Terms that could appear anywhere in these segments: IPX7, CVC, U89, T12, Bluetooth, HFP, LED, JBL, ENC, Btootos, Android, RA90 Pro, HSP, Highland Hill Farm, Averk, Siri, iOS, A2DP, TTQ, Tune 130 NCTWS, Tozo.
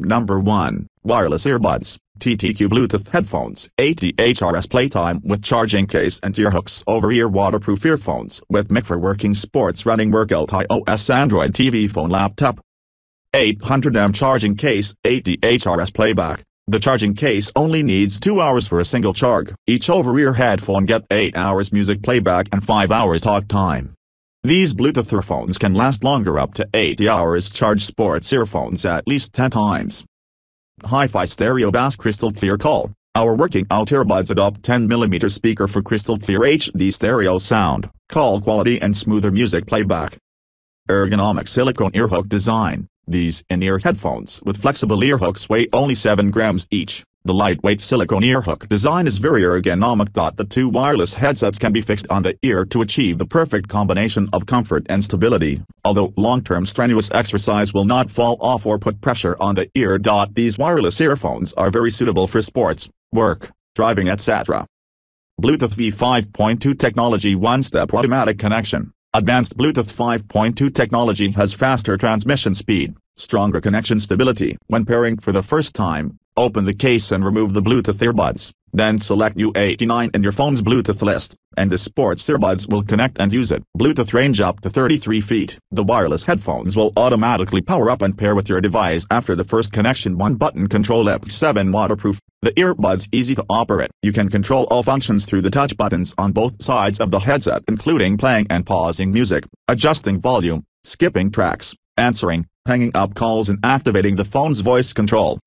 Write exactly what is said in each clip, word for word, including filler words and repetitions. Number one. Wireless earbuds, T T Q Bluetooth headphones, eighty hours playtime with charging case and ear hooks over ear, waterproof earphones with mic for working, sports, running, workout, iOS, Android T V, phone, laptop. eight hundred amp charging case, eighty hours playback. The charging case only needs two hours for a single charge. Each over ear headphone get eight hours music playback and five hours talk time. These Bluetooth earphones can last longer, up to eighty hours charge. Sports earphones at least ten times. Hi-Fi Stereo Bass Crystal Clear Call. Our working out earbuds adopt ten millimeter speaker for crystal clear H D stereo sound, call quality and smoother music playback. Ergonomic silicone earhook design. These in-ear headphones with flexible earhooks weigh only seven grams each. The lightweight silicone earhook design is very ergonomic. The two wireless headsets can be fixed on the ear to achieve the perfect combination of comfort and stability, although long-term strenuous exercise will not fall off or put pressure on the ear. These wireless earphones are very suitable for sports, work, driving, et cetera. Bluetooth V five point two technology, one-step automatic connection. Advanced Bluetooth five point two technology has faster transmission speed, stronger connection stability. When pairing for the first time, open the case and remove the Bluetooth earbuds, then select U eighty-nine in your phone's Bluetooth list, and the sports earbuds will connect and use it. Bluetooth range up to thirty-three feet. The wireless headphones will automatically power up and pair with your device after the first connection. One-button control, I P X seven waterproof. The earbuds easy to operate. You can control all functions through the touch buttons on both sides of the headset, including playing and pausing music, adjusting volume, skipping tracks, answering, hanging up calls, and activating the phone's voice control.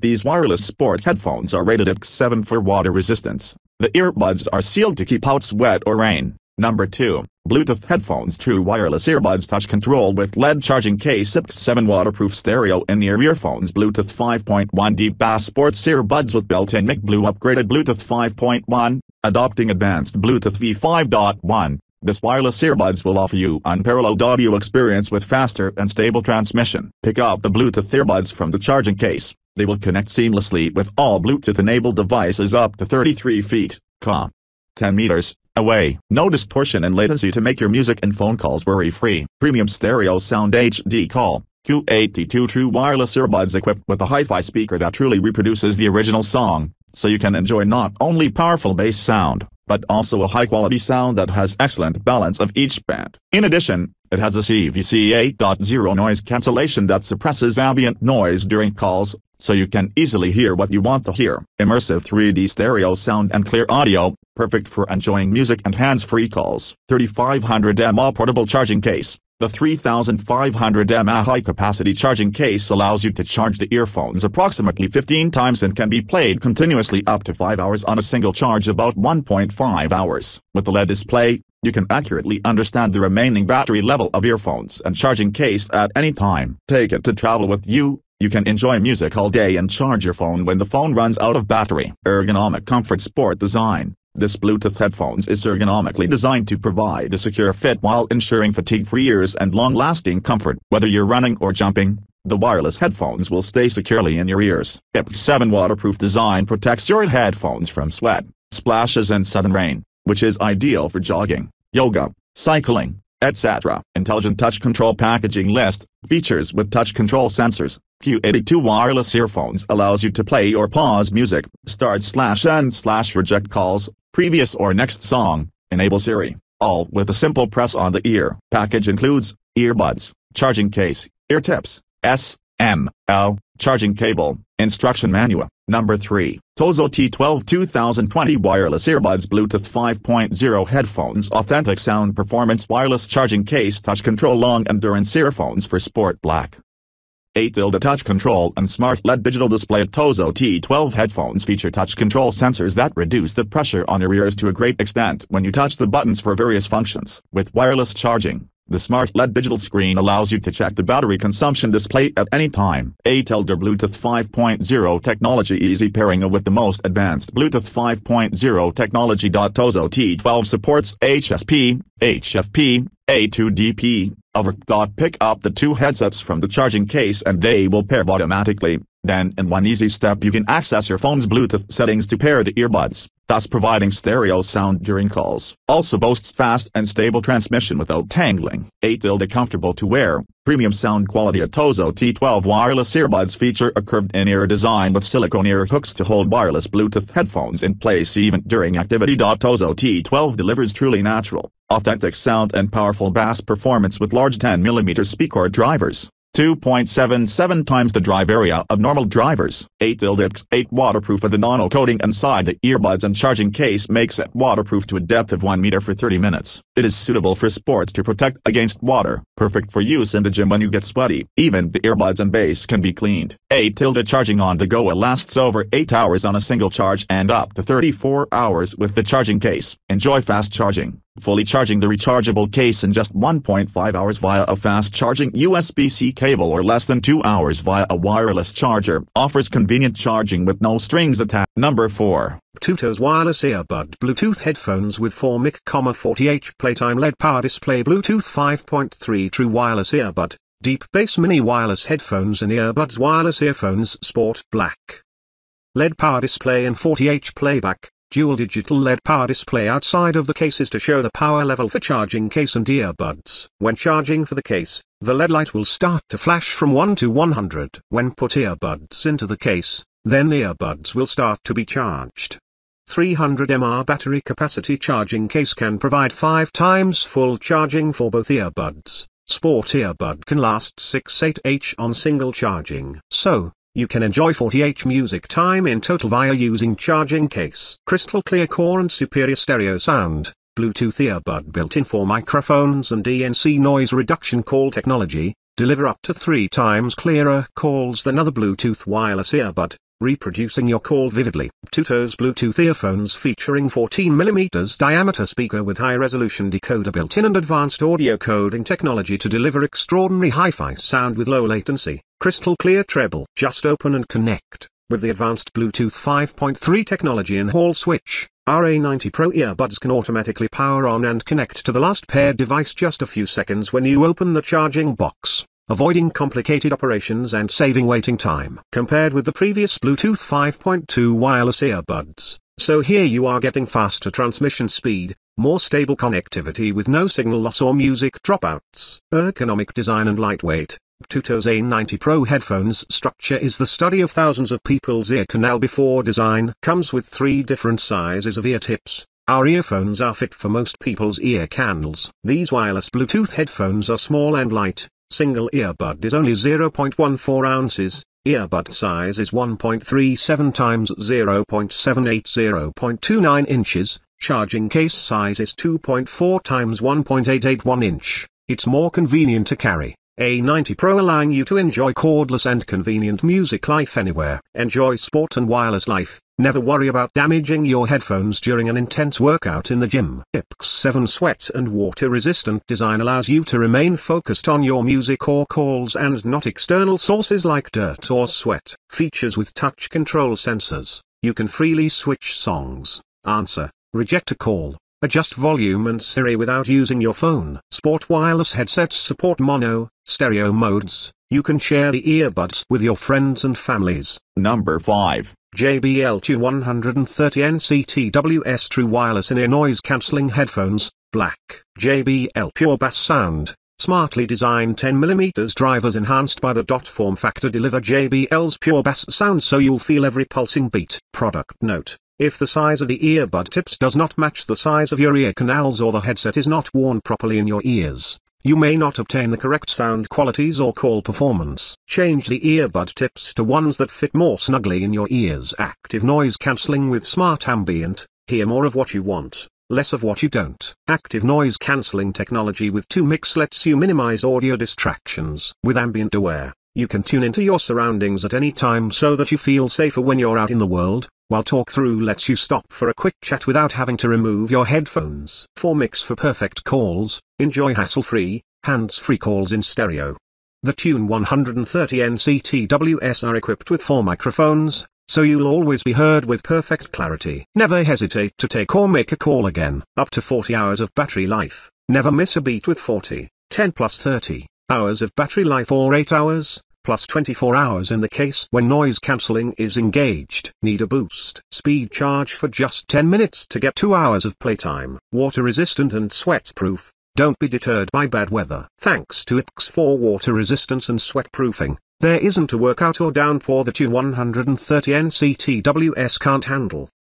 These wireless sport headphones are rated I P X seven for water resistance. The earbuds are sealed to keep out sweat or rain. Number two. Bluetooth headphones, true wireless earbuds, touch control with L E D charging case, I P X seven waterproof stereo in-ear earphones, Bluetooth five point one deep bass sports earbuds with built-in mic, blue upgraded Bluetooth five point one, adopting advanced Bluetooth V five point one. This wireless earbuds will offer you unparalleled audio experience with faster and stable transmission. Pick up the Bluetooth earbuds from the charging case. They will connect seamlessly with all Bluetooth-enabled devices up to thirty-three feet, ca. ten meters, away. No distortion and latency to make your music and phone calls worry-free. Premium stereo sound, H D call. Q eighty-two true wireless earbuds equipped with a hi-fi speaker that truly reproduces the original song, so you can enjoy not only powerful bass sound, but also a high-quality sound that has excellent balance of each band. In addition, it has a C V C eight point zero noise cancellation that suppresses ambient noise during calls, so you can easily hear what you want to hear. Immersive three D stereo sound and clear audio, perfect for enjoying music and hands-free calls. thirty-five hundred milliamp hour portable charging case. The thirty-five hundred milliamp hour high-capacity charging case allows you to charge the earphones approximately fifteen times and can be played continuously up to five hours on a single charge, about one point five hours. With the L E D display, you can accurately understand the remaining battery level of earphones and charging case at any time. Take it to travel with you. You can enjoy music all day and charge your phone when the phone runs out of battery. Ergonomic comfort sport design. This Bluetooth headphones is ergonomically designed to provide a secure fit while ensuring fatigue-free ears and long-lasting comfort. Whether you're running or jumping, the wireless headphones will stay securely in your ears. I P X seven waterproof design protects your headphones from sweat, splashes, and sudden rain, which is ideal for jogging, yoga, cycling, et cetera. Intelligent touch control packaging list. Features with touch control sensors. Q eighty-two wireless earphones allows you to play or pause music, start slash end slash reject calls, previous or next song, enable Siri, all with a simple press on the ear. Package includes earbuds, charging case, ear tips, S M L, charging cable, instruction manual. Number three. Tozo T twelve two thousand twenty wireless earbuds, Bluetooth five point zero headphones, authentic sound performance, wireless charging case, touch control, long endurance earphones for sport, black. eight point zero touch control and smart L E D digital display. Tozo T twelve headphones feature touch control sensors that reduce the pressure on your ears to a great extent when you touch the buttons for various functions. With wireless charging, the smart L E D digital screen allows you to check the battery consumption display at any time. eight point zero Bluetooth five point zero technology, easy pairing with the most advanced Bluetooth five point zero technology. Tozo T twelve supports H S P, H F P, A two D P, Averk. Pick up the two headsets from the charging case and they will pair automatically, Then in one easy step you can access your phone's Bluetooth settings to pair the earbuds, thus providing stereo sound during calls. Also boasts fast and stable transmission without tangling. eight comfortable to wear, premium sound quality. At Tozo T twelve wireless earbuds feature a curved in-ear design with silicone ear hooks to hold wireless Bluetooth headphones in place even during activity. Tozo T twelve delivers truly natural, authentic sound and powerful bass performance with large ten millimeter speaker drivers, two point seven seven times the drive area of normal drivers. eight X eight waterproof with the nano coating inside the earbuds and charging case makes it waterproof to a depth of one meter for thirty minutes. It is suitable for sports to protect against water, perfect for use in the gym when you get sweaty. Even the earbuds and base can be cleaned. eight charging on the go lasts over eight hours on a single charge and up to thirty-four hours with the charging case. Enjoy fast charging. Fully charging the rechargeable case in just one point five hours via a fast charging U S B C cable or less than two hours via a wireless charger. Offers convenient charging with no strings attached. Number four. Btootos wireless earbud Bluetooth headphones with four milliamp hour forty amp playtime L E D power display. Bluetooth five point three true wireless earbud, deep bass mini wireless headphones and earbuds. Wireless earphones sport black. L E D power display and forty amp playback. Dual digital L E D power display outside of the cases to show the power level for charging case and earbuds. When charging for the case, the L E D light will start to flash from one to one hundred. When put earbuds into the case, then the earbuds will start to be charged. three hundred milliamp hour battery capacity. Charging case can provide five times full charging for both earbuds. Sport earbud can last six to eight hours on single charging. So, you can enjoy forty hours music time in total via using charging case. Crystal clear core and superior stereo sound. Bluetooth earbud built-in for microphones and E N C noise reduction call technology, deliver up to three times clearer calls than other Bluetooth wireless earbud, reproducing your call vividly. Btootos Bluetooth earphones featuring fourteen millimeter diameter speaker with high-resolution decoder built-in and advanced audio coding technology to deliver extraordinary hi-fi sound with low latency. Crystal clear treble. Just open and connect with the advanced Bluetooth five point three technology and hall switch. R A ninety Pro earbuds can automatically power on and connect to the last paired device just a few seconds when you open the charging box, avoiding complicated operations and saving waiting time. Compared with the previous Bluetooth five point two wireless earbuds, so here you are getting faster transmission speed, more stable connectivity with no signal loss or music dropouts. Ergonomic design and lightweight. Btootos A ninety Pro headphones structure is the study of thousands of people's ear canal before design. Comes with three different sizes of ear tips. Our earphones are fit for most people's ear canals. These wireless Bluetooth headphones are small and light. Single earbud is only zero point one four ounces. Earbud size is one point three seven times zero point seven eight, zero point two nine inches. Charging case size is two point four times one point eight eight one inch. It's more convenient to carry. A ninety Pro allowing you to enjoy cordless and convenient music life anywhere. Enjoy sport and wireless life, never worry about damaging your headphones during an intense workout in the gym. I P X seven sweat and water resistant design allows you to remain focused on your music or calls and not external sources like dirt or sweat. Features with touch control sensors, you can freely switch songs, answer, reject a call, adjust volume and Siri without using your phone. Sport wireless headsets support mono, stereo modes. You can share the earbuds with your friends and families. Number five. J B L Tune one thirty N C T W S true wireless in-ear noise cancelling headphones, black. J B L pure bass sound. Smartly designed ten millimeter drivers enhanced by the dot form factor deliver J B L's pure bass sound so you'll feel every pulsing beat. Product note. If the size of the earbud tips does not match the size of your ear canals or the headset is not worn properly in your ears, you may not obtain the correct sound qualities or call performance. Change the earbud tips to ones that fit more snugly in your ears. Active noise cancelling with smart ambient, hear more of what you want, less of what you don't. Active noise cancelling technology with two mix lets you minimize audio distractions. With ambient aware, you can tune into your surroundings at any time so that you feel safer when you're out in the world, while talk through lets you stop for a quick chat without having to remove your headphones. four mix for perfect calls, enjoy hassle-free, hands-free calls in stereo. The Tune one thirty N C T W S are equipped with four microphones, so you'll always be heard with perfect clarity. Never hesitate to take or make a call again. Up to forty hours of battery life, never miss a beat with forty, ten plus thirty hours of battery life or eight hours. plus twenty-four hours in the case when noise cancelling is engaged. Need a boost. Speed charge for just ten minutes to get two hours of playtime. Water resistant and sweat proof. Don't be deterred by bad weather. Thanks to I P X seven for water resistance and sweat proofing, there isn't a workout or downpour the Tune one thirty N C T W S can't handle.